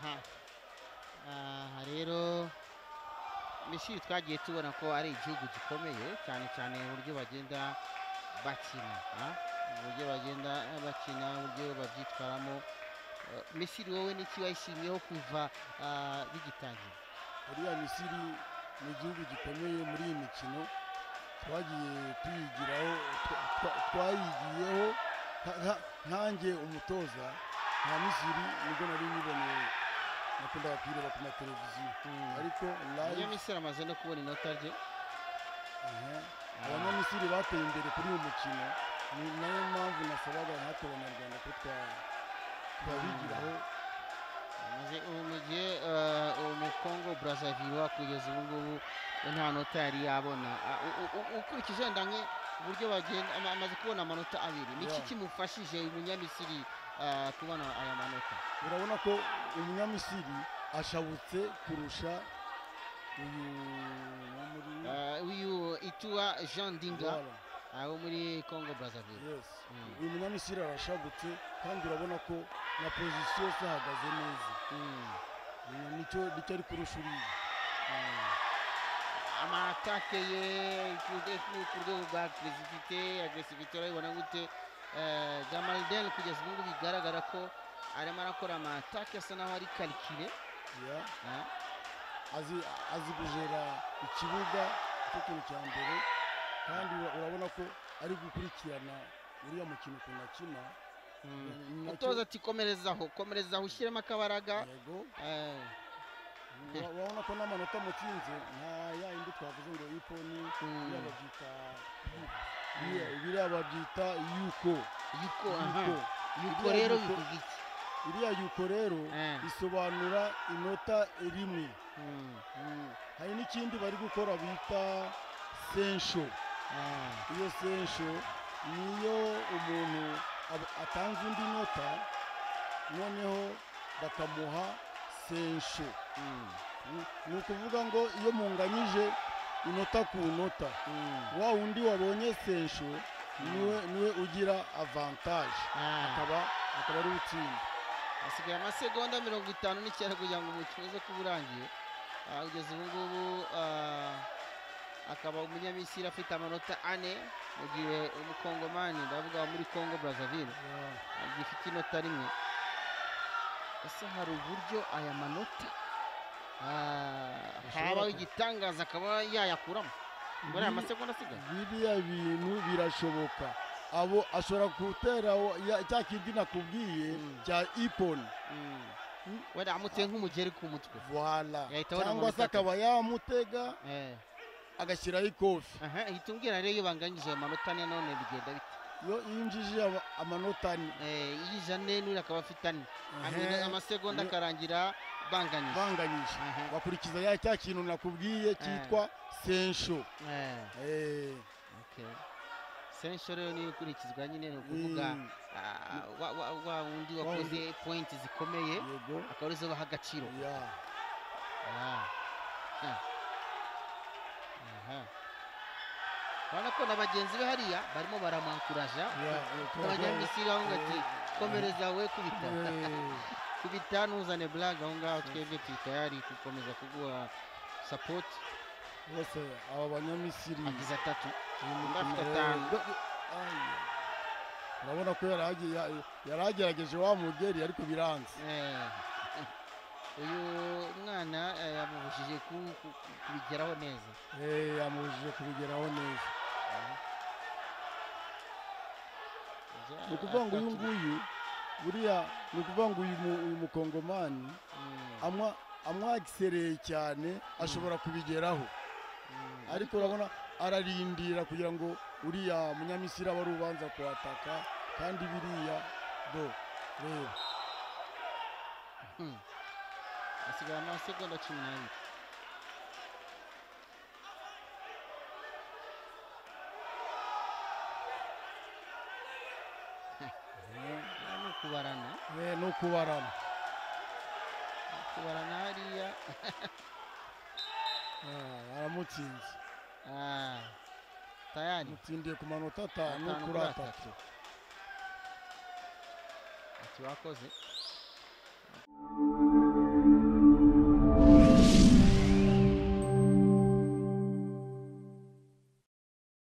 aha aha rero mishiri twagiye tubona ko ari igihugu gikomeye cyane cyane uburyo bagenda bakina uburyo babyitwaramo Misiri wowe n'iki wayishimiyeho kuva bigitangira uriya Misiri ni igihugu gikomeye muri iyi mikino twagiye kwigiraho twayigiyeho ntangiye umutoza nta Misiri nibwo nari niboneye nakunda kwireba ku mateleviziyo ariko live Misiri amaze no kubona inota rye abana Misiri bateye imbere kuri uyu mukino ni nayo mpamvu nasabaga hato abanyarwanda kutwara twabigiraho maze umugiye umukongo Brazzaville kugeza ubu ngubu nta nota yari yabona ukurikije ndanye uburyo bagenda amaze kubona amanota abiri niki kimufashije umunyamisiri kubona aya manota urabona ko umunyamisiri ashabutse kurusha uyu Itua Jean Dinga aho muri Congo Brazzaville uyu munyamisiri arashabutse kandi urabona ko na position zahagaze neza nicyo ari kurusha uriya amatake ye kurwego rwa agresivite urabibona gute Jamaldel kugeza ubu bigaragara ko arimo arakora amatake asa naho ari karikire azi kugera ikibuga cy'ikintu cya mbere kandi urabona ko ari gukurikirana uriya mukino ukuntu akina mutoza ati komerezaho ushyiremo akabaraga urabona ko n'amanota mutsinze nta yindi twavuze ngo iponi birababyita yuko rero bivuga iki iriya yuko rero isobanura inota rimwe hari n'ikindi bari gukora bita sensho iyo sensho niyo umuntu atanze indi nota noneho bakamuha sensho ni ukuvuga ngo iyo munganyije inota ku nota wa wundi wabonye sensho niwe ugira avantage akaba ari utsinda asigaye amasegonda 59 kugira ngo umukino uze kuba urangiye ugeze ubu ngubu akaba umunyamisiri afite amanota 4 mu gihe umukongomani ndavuga muri Congo Brazzaville gifite inota rimwe ese hari uburyo aya manota haba igitangaza akaba yayakuramo muri amasegonda asigaye biriya bintu birashoboka abo ashobora guteraho cya kindi nakubwiye cya ipon wenda amuteye nk'umugeri ku mutwe cyangwa se akaba yamutega agashyiraho ikofi ihitubwira rero iyo banganyije amanota ane none bigenda bite iyo yinjije amanota ane yinjije ane n'uriya akaba afite ane amasegonda akarangira banganyije bakurikiza cya kintu nakubwiye cyitwa sensho sensho rero niyo ikurikizwa nyine ni ukuvuga wa wundi wakoze pointi zikomeye akaba arizo baha agaciro urabona ko na bagenzi be hariya barimo baramwankuraja abanyamisiri aho ngati komereza we kubita nuzane blague aho ngaho twebwe tutayari gukomeza kuguha support bose aba banyamisiri agize 3 urabona ko yaragerageje wa mugeri ariko biranze uyu mwana yamubujije kubigeraho neza yamubujije kubigeraho neza ni ukuvuga ngo uyu nguyu buriya ni ukuvuga ngo uyu mukongomani amwagisereye cyane ashobora kubigeraho ariko urabona ararindira kugira ngo uriya munyamisiri aba ari ubanza kuhataka kandi biriya rero asigaye amasegonda 12 no kubarana hariya aramutsinze tayari mutsindiye ku manota 5 kuri 3 ati wakoze